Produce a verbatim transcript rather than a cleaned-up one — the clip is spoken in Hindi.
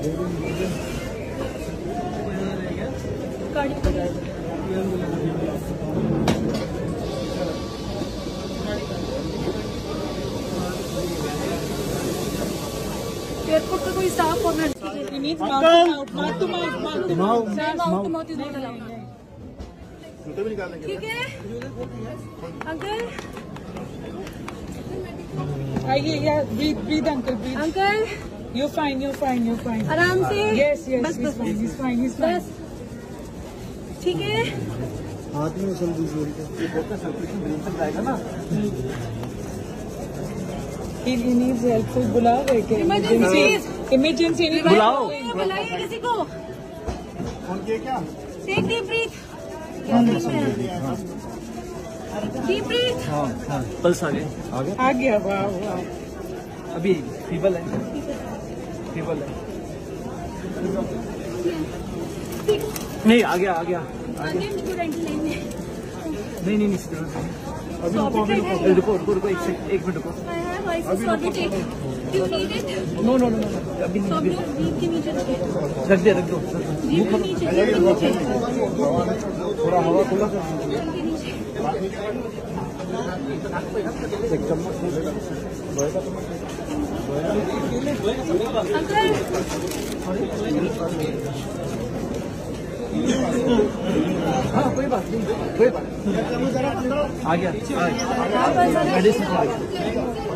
एयरपोर्ट का कोई स्टाफ होना चाहिए। ठीक है अंकल, आइए यार, breathe breathe uncle, breathe uncle, you fine you fine you fine, आराम से, यस यस, बस बस बस, ठीक है। हाथ में उछल दीजिए ना, बुलाओ इमरजेंसी, इमरजेंसी बुलाओ, बुलाइए किसी को, क्या take deep breath, deep breath, pulse आ गया, आ गया, वाह वाह, अभी फीवर है, फीवर है, नहीं आ गया, आ गया, नहीं नहीं अभी रुको रुको रुको, एक मिनट रुको, नो नो नो अभी रख दे, रख दो, थोड़ा हवा खुला हाँ, कोई बात नहीं, कोई बात, आ गया, आ गया,